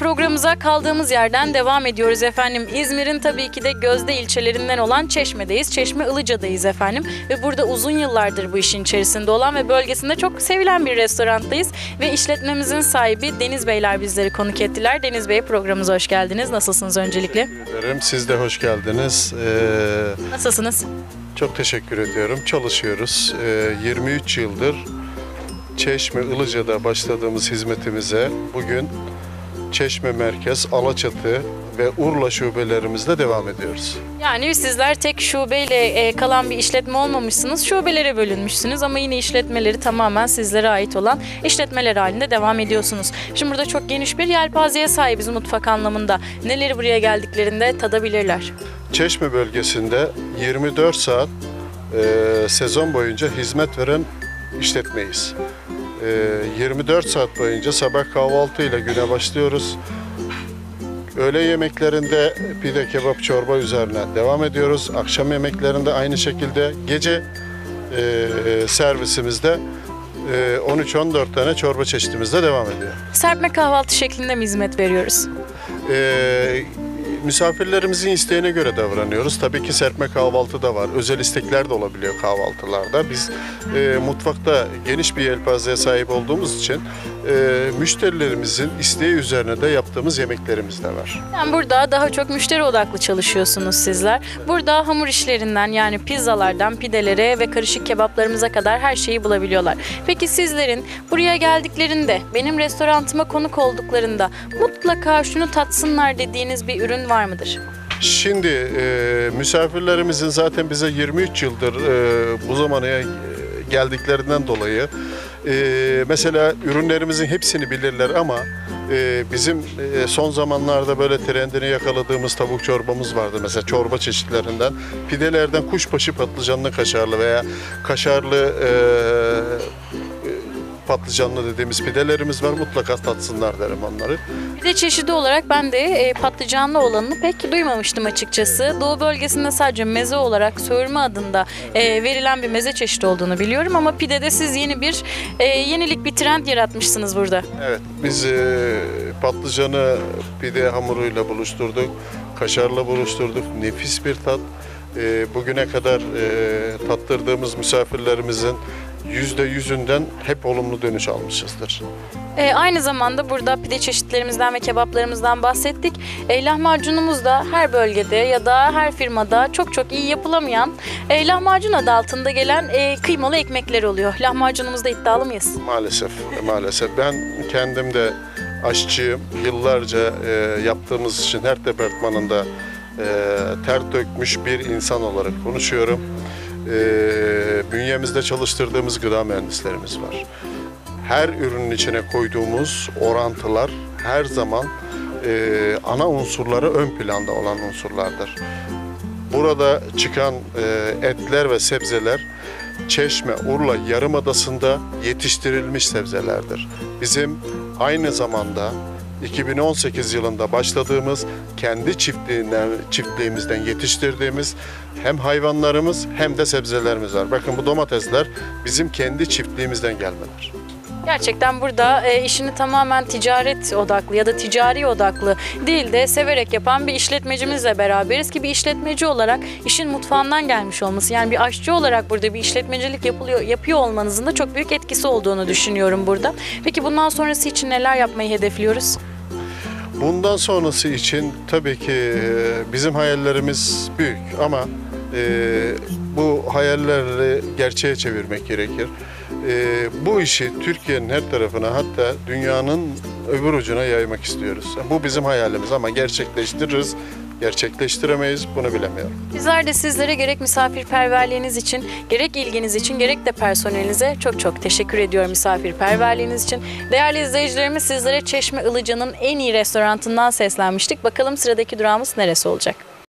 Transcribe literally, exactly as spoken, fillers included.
programımıza kaldığımız yerden devam ediyoruz efendim. İzmir'in tabii ki de gözde ilçelerinden olan Çeşme'deyiz. Çeşme Ilıca'dayız efendim. Ve burada uzun yıllardır bu işin içerisinde olan ve bölgesinde çok sevilen bir restoranttayız. Ve işletmemizin sahibi Deniz Beyler bizleri konuk ettiler. Deniz Bey, programımıza hoş geldiniz. Nasılsınız öncelikle? Teşekkür ederim. Siz de hoş geldiniz. Ee, Nasılsınız? Çok teşekkür ediyorum. Çalışıyoruz. Ee, yirmi üç yıldır Çeşme Ilıca'da başladığımız hizmetimize bugün Çeşme Merkez, Alaçatı ve Urla şubelerimizde devam ediyoruz. Yani sizler tek şubeyle kalan bir işletme olmamışsınız, şubelere bölünmüşsünüz ama yine işletmeleri tamamen sizlere ait olan işletmeler halinde devam ediyorsunuz. Şimdi burada çok geniş bir yelpazeye sahibiz mutfak anlamında. Neleri buraya geldiklerinde tadabilirler? Çeşme bölgesinde yirmi dört saat e, sezon boyunca hizmet veren işletmeyiz. yirmi dört saat boyunca sabah kahvaltıyla güne başlıyoruz. Öğle yemeklerinde pide, kebap, çorba üzerine devam ediyoruz. Akşam yemeklerinde aynı şekilde, gece servisimizde on üç on dört tane çorba çeşitimizde devam ediyor. Serpme kahvaltı şeklinde mi hizmet veriyoruz? Ee, Misafirlerimizin isteğine göre davranıyoruz. Tabii ki serpme kahvaltı da var. Özel istekler de olabiliyor kahvaltılarda. Biz e, mutfakta geniş bir yelpazeye sahip olduğumuz için e, müşterilerimizin isteği üzerine de yaptığımız yemeklerimiz de var. Yani burada daha çok müşteri odaklı çalışıyorsunuz sizler. Burada hamur işlerinden, yani pizzalardan pidelere ve karışık kebaplarımıza kadar her şeyi bulabiliyorlar. Peki sizlerin buraya geldiklerinde, benim restorantıma konuk olduklarında mutlaka şunu tatsınlar dediğiniz bir ürün var mıdır? Şimdi e, misafirlerimizin zaten bize yirmi üç yıldır e, bu zamana geldiklerinden dolayı e, mesela ürünlerimizin hepsini bilirler ama e, bizim e, son zamanlarda böyle trendini yakaladığımız tavuk çorbamız vardı. Mesela çorba çeşitlerinden, pidelerden kuşbaşı patlıcanlı kaşarlı veya kaşarlı e, patlıcanlı dediğimiz pidelerimiz var. Mutlaka tatsınlar derim onları. Pide çeşidi olarak ben de e, patlıcanlı olanını pek duymamıştım açıkçası. Doğu bölgesinde sadece meze olarak söğürme adında e, verilen bir meze çeşidi olduğunu biliyorum ama pidede siz yeni bir e, yenilik, bir trend yaratmışsınız burada. Evet, biz e, patlıcanı pide hamuruyla buluşturduk. Kaşarla buluşturduk. Nefis bir tat. E, bugüne kadar e, tattırdığımız misafirlerimizin yüzde yüzünden hep olumlu dönüş almışızdır. E, aynı zamanda burada pide çeşitlerimizden ve kebaplarımızdan bahsettik. E, lahmacunumuz da her bölgede ya da her firmada çok çok iyi yapılamayan e, lahmacun adı altında gelen e, kıymalı ekmekler oluyor. Lahmacunumuzda iddialı mıyız? Maalesef, maalesef. Ben kendim de aşçıyım. Yıllarca e, yaptığımız için her departmanında e, ter dökmüş bir insan olarak konuşuyorum. E, bünyemizde çalıştırdığımız gıda mühendislerimiz var. Her ürünün içine koyduğumuz orantılar her zaman e, ana unsurları ön planda olan unsurlardır. Burada çıkan e, etler ve sebzeler Çeşme, Urla, Yarımadası'nda yetiştirilmiş sebzelerdir. Bizim aynı zamanda iki bin on sekiz yılında başladığımız, kendi çiftliğinden, çiftliğimizden yetiştirdiğimiz hem hayvanlarımız hem de sebzelerimiz var. Bakın bu domatesler bizim kendi çiftliğimizden gelmeler. Gerçekten burada e, işini tamamen ticaret odaklı ya da ticari odaklı değil de severek yapan bir işletmecimizle beraberiz ki bir işletmeci olarak işin mutfağından gelmiş olması, yani bir aşçı olarak burada bir işletmecilik yapılıyor, yapıyor olmanızın da çok büyük etkisi olduğunu düşünüyorum burada. Peki bundan sonrası için neler yapmayı hedefliyoruz? Bundan sonrası için tabii ki bizim hayallerimiz büyük ama e, bu hayalleri gerçeğe çevirmek gerekir. Ee, bu işi Türkiye'nin her tarafına, hatta dünyanın öbür ucuna yaymak istiyoruz. Bu bizim hayalimiz ama gerçekleştiririz, gerçekleştiremeyiz, bunu bilemiyorum. Bizler de sizlere gerek misafirperverliğiniz için, gerek ilginiz için, gerek de personelinize çok çok teşekkür ediyorum misafirperverliğiniz için. Değerli izleyicilerimiz, sizlere Çeşme Ilıca'nın en iyi restoranından seslenmiştik. Bakalım sıradaki durağımız neresi olacak?